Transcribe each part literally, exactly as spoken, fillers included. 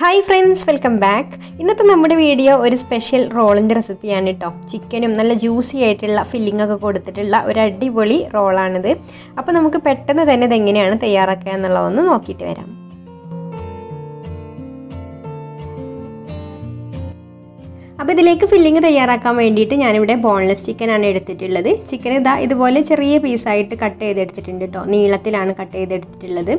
Hi friends, welcome back. ഇന്നത്തെ നമ്മുടെ video ഒരു സ്പെഷ്യൽ റോളിന്റെ റെസിപ്പിയാണ് ട്ടോ. ചിക്കനും നല്ല ജ്യൂസി ആയിട്ടുള്ള ഫില്ലിംഗ് ഒക്കെ കൊടുത്തിട്ടുള്ള ഒരു അടിപൊളി റോൾ ആണിത്. അപ്പോൾ നമുക്ക് പെട്ടെന്ന് തന്നെ ഇത് എങ്ങനെയാണ് തയ്യാറാക്കുക എന്നുള്ളതൊന്ന് നോക്കിയിട്ട് വരാം. അപ്പോൾ ഇതിലേക്ക് ഫില്ലിംഗ് തയ്യാറാക്കാൻ വേണ്ടിയിട്ട് ഞാൻ ഇവിടെ ബോൺലെസ് ചിക്കൻ ആണ് എടുത്തിട്ടുള്ളത്. ചിക്കൻ ഇതാ ഇതുപോലെ ചെറിയ പീസ് ആയിട്ട് കട്ട് ചെയ്തെടുത്തിട്ടുണ്ട് ട്ടോ. നീളത്തിലാണ് കട്ട് ചെയ്തെടുത്തിട്ടുള്ളത്.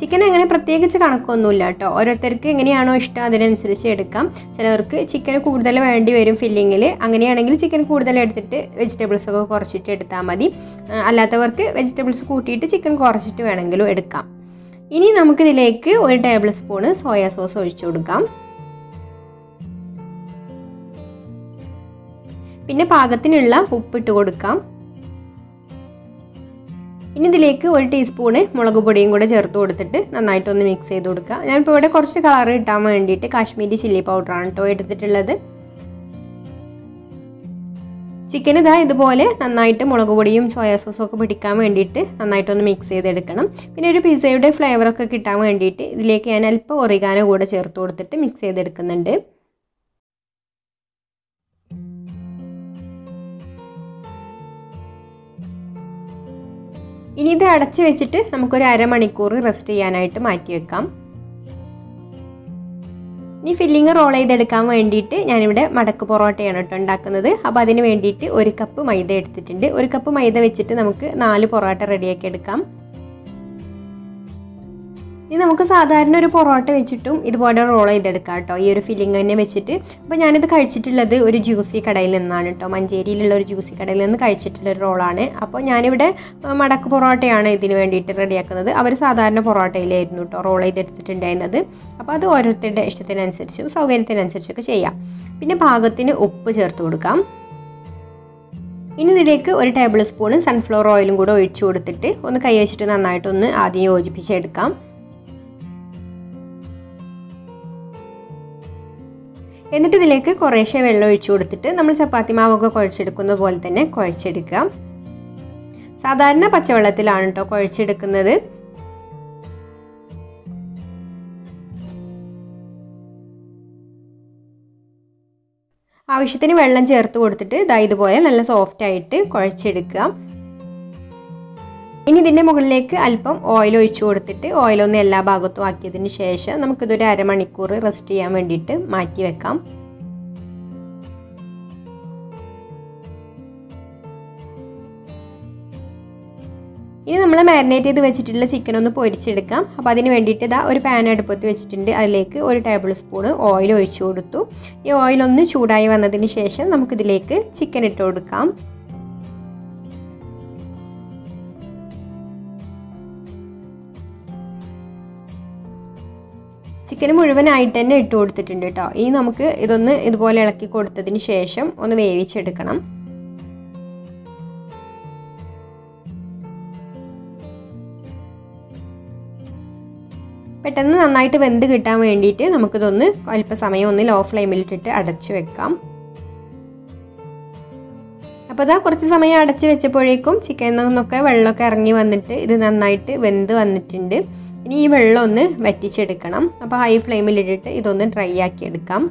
ചിക്കൻ അങ്ങനെ പ്രത്യേകിച്ച് കണക്കൊന്നുമില്ല കേട്ടോ. ഓരോരുത്തർക്ക് എങ്ങനെയാണോ ഇഷ്ടം അതിനനുസരിച്ച് എടുക്കാം. ചിലവർക്ക് ചിക്കൻ കൂടുതൽ വേണ്ടി വരും ഫില്ലിങ്ങിൽ. അങ്ങനെയാണെങ്കിൽ ചിക്കൻ കൂടുതൽ എടുത്തിട്ട് വെജിറ്റബിൾസൊക്കെ കുറച്ചിട്ട് എടുത്താൽ മതി. അല്ലാത്തവർക്ക് വെജിറ്റബിൾസ് കൂട്ടിയിട്ട് ചിക്കൻ കുറച്ചിട്ട് വേണമെങ്കിലും എടുക്കാം. ഇനി നമുക്കിതിലേക്ക് ഒരു ടേബിൾ സ്പൂണ് സോയാ സോസ് ഒഴിച്ചു കൊടുക്കാം. പിന്നെ പാകത്തിനുള്ള ഉപ്പിട്ട് കൊടുക്കാം. ഇനി ഇതിലേക്ക് ഒരു ടീസ്പൂണ് മുളക് പൊടിയും കൂടെ ചേർത്ത് കൊടുത്തിട്ട് നന്നായിട്ടൊന്ന് മിക്സ് ചെയ്ത് കൊടുക്കുക. ഞാനിപ്പോൾ ഇവിടെ കുറച്ച് കളർ കിട്ടാൻ വേണ്ടിയിട്ട് കാശ്മീരി ചില്ലി പൗഡറാണ് കേട്ടോ എടുത്തിട്ടുള്ളത്. ചിക്കൻ ഇതാ ഇതുപോലെ നന്നായിട്ട് മുളക് പൊടിയും സോയാ സോസും ഒക്കെ പിടിക്കാൻ വേണ്ടിയിട്ട് നന്നായിട്ടൊന്ന് മിക്സ് ചെയ്തെടുക്കണം. പിന്നെ ഒരു പിസയുടെ ഫ്ലേവറൊക്കെ കിട്ടാൻ വേണ്ടിയിട്ട് ഇതിലേക്ക് ഞാൻ അല്പം ഒറിഗാനോ കൂടെ ചേർത്ത് കൊടുത്തിട്ട് മിക്സ് ചെയ്തെടുക്കുന്നുണ്ട്. ഇനി ഇത് അടച്ചു വെച്ചിട്ട് നമുക്കൊരു അരമണിക്കൂർ റെസ്റ്റ് ചെയ്യാനായിട്ട് മാറ്റി വെക്കാം. ഇനി ഫില്ലിങ് റോൾ ചെയ്തെടുക്കാൻ വേണ്ടിയിട്ട് ഞാനിവിടെ മടക്ക് പൊറോട്ടയാണ് കേട്ടോ ഉണ്ടാക്കുന്നത്. അപ്പോൾ അതിന് വേണ്ടിയിട്ട് ഒരു കപ്പ് മൈദ എടുത്തിട്ടുണ്ട്. ഒരു കപ്പ് മൈദ വെച്ചിട്ട് നമുക്ക് നാല് പൊറോട്ട റെഡിയാക്കി എടുക്കാം. ഇനി നമുക്ക് സാധാരണ ഒരു പൊറോട്ട വെച്ചിട്ടും ഇതുപോലെ റോൾ ചെയ്തെടുക്കാം കേട്ടോ, ഈ ഒരു ഫില്ലിങ് തന്നെ വെച്ചിട്ട്. അപ്പോൾ ഞാനിത് കഴിച്ചിട്ടുള്ളത് ഒരു ജ്യൂസി കടയിൽ നിന്നാണ് കേട്ടോ. മഞ്ചേരിയിലുള്ള ഒരു ജ്യൂസി കടയിൽ നിന്ന് കഴിച്ചിട്ടുള്ളൊരു റോളാണ്. അപ്പോൾ ഞാനിവിടെ മടക്ക് പൊറോട്ടയാണ് ഇതിന് വേണ്ടിയിട്ട് റെഡിയാക്കുന്നത്. അവർ സാധാരണ പൊറോട്ടയിലായിരുന്നു കേട്ടോ റോൾ ചെയ്തെടുത്തിട്ടുണ്ടായിരുന്നത്. അപ്പോൾ അത് ഓരോരുത്തരുടെ ഇഷ്ടത്തിനനുസരിച്ചും സൗകര്യത്തിനനുസരിച്ചൊക്കെ ചെയ്യാം. പിന്നെ പാകത്തിന് ഉപ്പ് ചേർത്ത് കൊടുക്കാം. ഇനി ഇതിലേക്ക് ഒരു ടേബിൾ സ്പൂണ് സൺഫ്ലവർ ഓയിലും കൂടെ ഒഴിച്ചു കൊടുത്തിട്ട് ഒന്ന് കൈ വെച്ചിട്ട് നന്നായിട്ടൊന്ന് ആദ്യം യോജിപ്പിച്ചെടുക്കാം. എന്നിട്ട് ഇതിലേക്ക് കുറേശ്ശെ വെള്ളം ഒഴിച്ചു കൊടുത്തിട്ട് നമ്മൾ ചപ്പാത്തി മാവൊക്കെ കുഴച്ചെടുക്കുന്ന പോലെ തന്നെ കുഴച്ചെടുക്കുക. സാധാരണ പച്ചവെള്ളത്തിലാണ് കേട്ടോ കുഴച്ചെടുക്കുന്നത്. ആവശ്യത്തിന് വെള്ളം ചേർത്ത് കൊടുത്തിട്ട് ദാ ഇതുപോലെ നല്ല സോഫ്റ്റായിട്ട് കുഴച്ചെടുക്കുക. ഇനി ഇതിൻ്റെ മുകളിലേക്ക് അല്പം ഓയിൽ ഒഴിച്ചു കൊടുത്തിട്ട് ഓയിലൊന്ന് എല്ലാ ഭാഗത്തും ആക്കിയതിന് ശേഷം നമുക്കിതൊരു അരമണിക്കൂർ റെസ്റ്റ് ചെയ്യാൻ വേണ്ടിയിട്ട് മാറ്റി വെക്കാം. ഇനി നമ്മൾ മാരിനേറ്റ് ചെയ്ത് വെച്ചിട്ടുള്ള ചിക്കൻ ഒന്ന് പൊരിച്ചെടുക്കാം. അപ്പോൾ അതിന് വേണ്ടിയിട്ട് ഇതാ ഒരു പാൻ അടുപ്പത്ത് വെച്ചിട്ടുണ്ട്. അതിലേക്ക് ഒരു ടേബിൾ സ്പൂൺ ഓയിൽ ഒഴിച്ചു കൊടുത്തു. ഈ ഓയിലൊന്ന് ചൂടായി വന്നതിന് ശേഷം നമുക്കിതിലേക്ക് ചിക്കൻ ഇട്ട് കൊടുക്കാം. ചിക്കന് മുഴുവനായിട്ട് തന്നെ ഇട്ട് കൊടുത്തിട്ടുണ്ട് കേട്ടോ. ഇനി നമുക്ക് ഇതൊന്ന് ഇതുപോലെ ഇളക്കി കൊടുത്തതിന് ശേഷം ഒന്ന് വേവിച്ചെടുക്കണം. പെട്ടെന്ന് നന്നായിട്ട് വെന്ത് കിട്ടാൻ വേണ്ടിയിട്ട് നമുക്കിതൊന്ന് അല്പസമയം ഒന്ന് ലോ ഫ്ലെയിമിലിട്ടിട്ട് അടച്ചു വെക്കാം. അപ്പോൾ ഇതാ കുറച്ച് സമയം അടച്ചു വെച്ചപ്പോഴേക്കും ചിക്കനിൽ നിന്നൊക്കെ വെള്ളമൊക്കെ ഇറങ്ങി വന്നിട്ട് ഇത് നന്നായിട്ട് വെന്ത് വന്നിട്ടുണ്ട്. ഇനി ഈ വെള്ളം ഒന്ന് വറ്റിച്ചെടുക്കണം. അപ്പോൾ ഹൈ ഫ്ലെയിമിലിട്ടിട്ട് ഇതൊന്ന് ഡ്രൈ ആക്കി എടുക്കാം.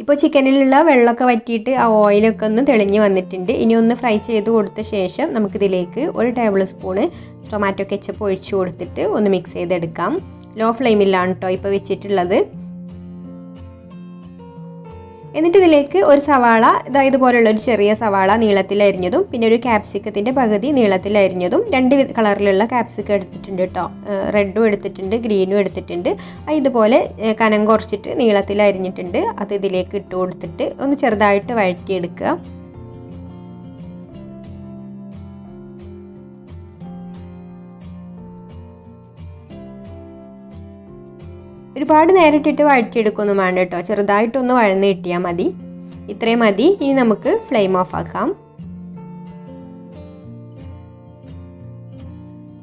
ഇപ്പോൾ ചിക്കനിലുള്ള വെള്ളമൊക്കെ വറ്റിയിട്ട് ആ ഓയിലൊക്കെ ഒന്ന് തെളിഞ്ഞ് വന്നിട്ടുണ്ട്. ഇനി ഒന്ന് ഫ്രൈ ചെയ്ത് കൊടുത്ത ശേഷം നമുക്കിതിലേക്ക് ഒരു ടേബിൾ സ്പൂണ് ടൊമാറ്റോ കെച്ചപ്പ് ഒഴിച്ചു കൊടുത്തിട്ട് ഒന്ന് മിക്സ് ചെയ്തെടുക്കാം. ലോ ഫ്ലെയിമിലാണ് കേട്ടോ ഇപ്പോൾ വെച്ചിട്ടുള്ളത്. എന്നിട്ട് ഇതിലേക്ക് ഒരു സവാള, അതായത് പോലുള്ള ഒരു ചെറിയ സവാള നീളത്തിലരിഞ്ഞതും പിന്നെ ഒരു ക്യാപ്സിക്കത്തിൻ്റെ പകുതി നീളത്തിലരിഞ്ഞതും രണ്ട് കളറിലുള്ള ക്യാപ്സിക്കം എടുത്തിട്ടുണ്ട് കേട്ടോ. റെഡും എടുത്തിട്ടുണ്ട്, ഗ്രീനും എടുത്തിട്ടുണ്ട്. ഇതുപോലെ കനം കുറച്ചിട്ട് നീളത്തിലരിഞ്ഞിട്ടുണ്ട്. അത് ഇതിലേക്ക് ഇട്ട് കൊടുത്തിട്ട് ഒന്ന് ചെറുതായിട്ട് വഴറ്റിയെടുക്കുക. ഒരുപാട് നേരിട്ടിട്ട് വഴറ്റിയെടുക്കൊന്നും വേണ്ട കേട്ടോ, ചെറുതായിട്ടൊന്ന് വഴന്ന് കിട്ടിയാൽ മതി. ഇത്രയും മതി. ഇനി നമുക്ക് ഫ്ലെയിം ഓഫ് ആക്കാം.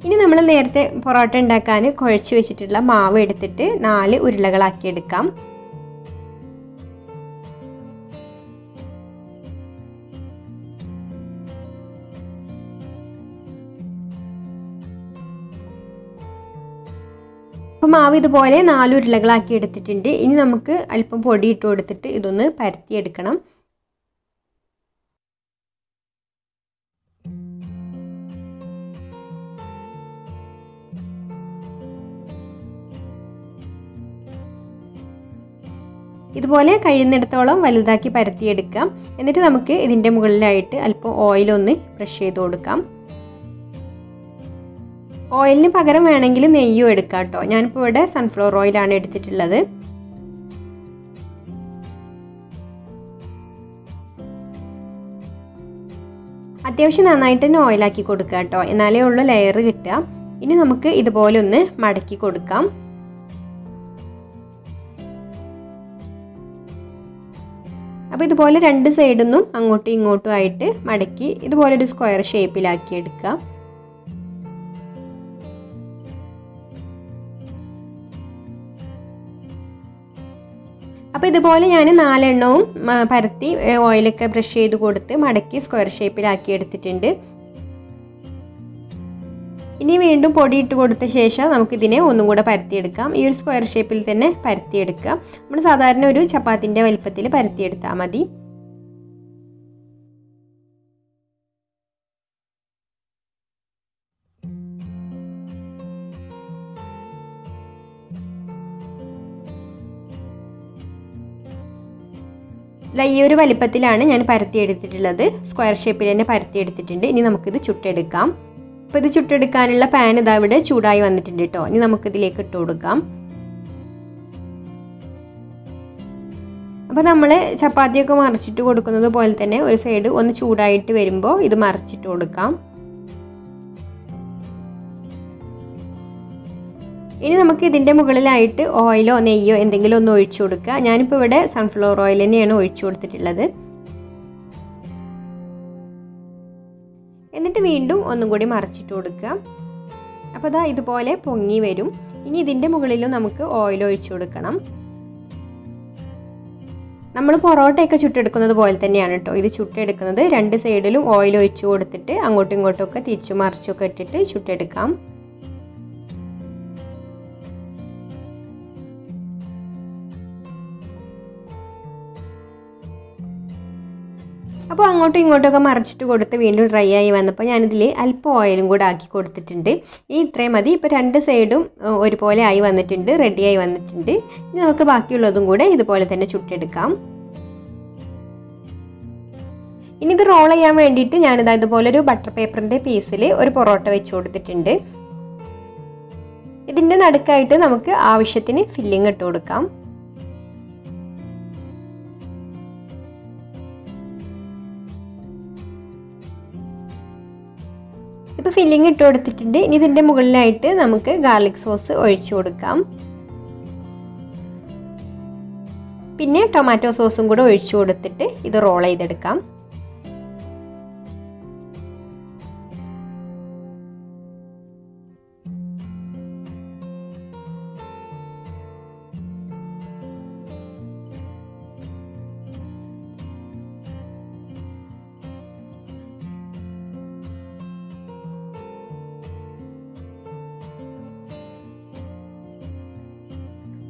ഇനി നമ്മൾ നേരത്തെ പൊറോട്ട ഉണ്ടാക്കാൻ കുഴച്ച് വെച്ചിട്ടുള്ള മാവ് എടുത്തിട്ട് നാല് ഉരുളകളാക്കിയെടുക്കാം. അപ്പോൾ മാവ് ഇതുപോലെ നാല് ഉരുളകളാക്കി എടുത്തിട്ടുണ്ട്. ഇനി നമുക്ക് അല്പം പൊടി ഇട്ട് കൊടുത്തിട്ട് ഇതൊന്ന് പരത്തിയെടുക്കണം. ഇതുപോലെ കഴിയുന്നിടത്തോളം വലുതാക്കി പരത്തിയെടുക്കാം. എന്നിട്ട് നമുക്ക് ഇതിൻ്റെ മുകളിലായിട്ട് അല്പം ഓയിലൊന്ന് ബ്രഷ് ചെയ്ത് കൊടുക്കാം. ഓയിലിന് പകരം വേണമെങ്കിൽ നെയ്യും എടുക്കാം കേട്ടോ. ഞാനിപ്പോൾ ഇവിടെ സൺഫ്ലവർ ഓയിലാണ് എടുത്തിട്ടുള്ളത്. അത്യാവശ്യം നന്നായിട്ട് തന്നെ ഓയിലാക്കി കൊടുക്കുക കേട്ടോ, എന്നാലേ ഉള്ളൂ ലെയർ കിട്ടുക. ഇനി നമുക്ക് ഇതുപോലെ ഒന്ന് മടക്കി കൊടുക്കാം. അപ്പോൾ ഇതുപോലെ രണ്ട് സൈഡിൽ നിന്നും അങ്ങോട്ടും ഇങ്ങോട്ടും ആയിട്ട് മടക്കി ഇതുപോലെ ഒരു സ്ക്വയർ ഷേപ്പിലാക്കി എടുക്കുക. അപ്പോൾ ഇതുപോലെ ഞാൻ നാലെണ്ണവും പരത്തി ഓയിലൊക്കെ ബ്രഷ് ചെയ്ത് കൊടുത്ത് മടക്കി സ്ക്വയർ ഷേപ്പിലാക്കി എടുത്തിട്ടുണ്ട്. ഇനി വീണ്ടും പൊടി ഇട്ട് കൊടുത്ത ശേഷം നമുക്കിതിനെ ഒന്നും കൂടെ പരത്തിയെടുക്കാം. ഈ ഒരു സ്ക്വയർ ഷേപ്പിൽ തന്നെ പരത്തിയെടുക്കുക. നമ്മൾ സാധാരണ ഒരു ചപ്പാത്തിൻ്റെ വലിപ്പത്തിൽ പരത്തിയെടുത്താൽ മതി. ഈ ഒരു വലിപ്പത്തിലാണ് ഞാൻ പരത്തിയെടുത്തിട്ടുള്ളത്. സ്ക്വയർ ഷേപ്പിൽ തന്നെ പരത്തിയെടുത്തിട്ടുണ്ട്. ഇനി നമുക്കിത് ചുട്ടെടുക്കാം. അപ്പോൾ ഇത് ചുട്ടെടുക്കാനുള്ള പാൻ ഇതാ ഇവിടെ ചൂടായി വന്നിട്ടുണ്ട് കേട്ടോ. ഇനി നമുക്കിതിലേക്ക് ഇട്ട് കൊടുക്കാം. അപ്പോൾ നമ്മൾ ചപ്പാത്തിയൊക്കെ മറിച്ചിട്ട് കൊടുക്കുന്നത് പോലെ തന്നെ ഒരു സൈഡ് ഒന്ന് ചൂടായിട്ട് വരുമ്പോൾ ഇത് മറിച്ചിട്ട് കൊടുക്കാം. ഇനി നമുക്ക് ഇതിൻ്റെ മുകളിലായിട്ട് ഓയിലോ നെയ്യോ എന്തെങ്കിലും ഒന്ന് ഒഴിച്ചു കൊടുക്കുക. ഞാനിപ്പോൾ ഇവിടെ സൺഫ്ലവർ ഓയിൽ തന്നെയാണ് ഒഴിച്ചു കൊടുത്തിട്ടുള്ളത്. എന്നിട്ട് വീണ്ടും ഒന്നും കൂടി മറിച്ചിട്ട് കൊടുക്കുക. അപ്പോൾ ദാ ഇതുപോലെ പൊങ്ങി വരും. ഇനി ഇതിൻ്റെ മുകളിലും നമുക്ക് ഓയിൽ ഒഴിച്ചു കൊടുക്കണം. നമ്മൾ പൊറോട്ടയൊക്കെ ചുട്ടെടുക്കുന്നത് പോലെ തന്നെയാണ് കേട്ടോ ഇത് ചുട്ടെടുക്കുന്നത്. രണ്ട് സൈഡിലും ഓയിൽ ഒഴിച്ചു കൊടുത്തിട്ട് അങ്ങോട്ടും ഇങ്ങോട്ടുമൊക്കെ തിരിച്ചു മറിച്ചൊക്കെ ഇട്ടിട്ട് ചുട്ടെടുക്കാം. അപ്പോൾ അങ്ങോട്ടും ഇങ്ങോട്ടൊക്കെ മറിച്ചിട്ട് കൊടുത്ത് വീണ്ടും ഡ്രൈ ആയി വന്നപ്പോൾ ഞാനിതിൽ അല്പം ഓയിലും കൂടെ ആക്കി കൊടുത്തിട്ടുണ്ട്. ഇനി ഇത്രയും മതി. ഇപ്പോൾ രണ്ട് സൈഡും ഒരുപോലെ ആയി വന്നിട്ടുണ്ട്, റെഡിയായി വന്നിട്ടുണ്ട്. ഇനി നമുക്ക് ബാക്കിയുള്ളതും കൂടെ ഇതുപോലെ തന്നെ ചുട്ടെടുക്കാം. ഇനി ഇത് റോൾ ചെയ്യാൻ വേണ്ടിയിട്ട് ഞാനിതാ ഇതുപോലൊരു ബട്ടർ പേപ്പറിൻ്റെ പീസിൽ ഒരു പൊറോട്ട വെച്ച് കൊടുത്തിട്ടുണ്ട്. ഇതിൻ്റെ നടുക്കായിട്ട് നമുക്ക് ആവശ്യത്തിന് ഫില്ലിങ് ഇട്ട് കൊടുക്കാം. ഇപ്പോൾ ഫില്ലിങ് ഇട്ട് കൊടുത്തിട്ടുണ്ട്. ഇനി ഇതിൻ്റെ മുകളിലായിട്ട് നമുക്ക് ഗാർലിക് സോസ് ഒഴിച്ചു കൊടുക്കാം. പിന്നെ ടൊമാറ്റോ സോസും കൂടെ ഒഴിച്ചു കൊടുത്തിട്ട് ഇത് റോൾ ചെയ്തെടുക്കാം.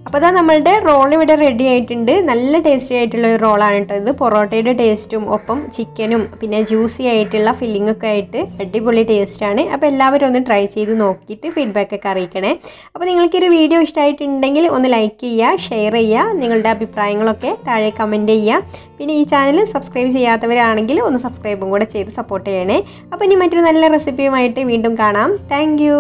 അപ്പോൾ അതാ നമ്മളുടെ റോൾ ഇവിടെ റെഡി ആയിട്ടുണ്ട്. നല്ല ടേസ്റ്റി ആയിട്ടുള്ള ഒരു റോളാണ് കേട്ടോ ഇത്. പൊറോട്ടയുടെ ടേസ്റ്റും ഒപ്പം ചിക്കനും പിന്നെ ജ്യൂസി ആയിട്ടുള്ള ഫില്ലിങ്ങൊക്കെ ആയിട്ട് അടിപൊളി ടേസ്റ്റാണ്. അപ്പോൾ എല്ലാവരും ഒന്ന് ട്രൈ ചെയ്ത് നോക്കിയിട്ട് ഫീഡ്ബാക്കൊക്കെ അറിയിക്കണേ. അപ്പോൾ നിങ്ങൾക്കൊരു വീഡിയോ ഇഷ്ടമായിട്ടുണ്ടെങ്കിൽ ഒന്ന് ലൈക്ക് ചെയ്യുക, ഷെയർ ചെയ്യുക, നിങ്ങളുടെ അഭിപ്രായങ്ങളൊക്കെ താഴെ കമൻറ്റ് ചെയ്യുക. പിന്നെ ഈ ചാനൽ സബ്സ്ക്രൈബ് ചെയ്യാത്തവരാണെങ്കിൽ ഒന്ന് സബ്സ്ക്രൈബും കൂടെ ചെയ്ത് സപ്പോർട്ട് ചെയ്യണേ. അപ്പോൾ ഇനി മറ്റൊരു നല്ല റെസിപ്പിയുമായിട്ട് വീണ്ടും കാണാം. Thank U.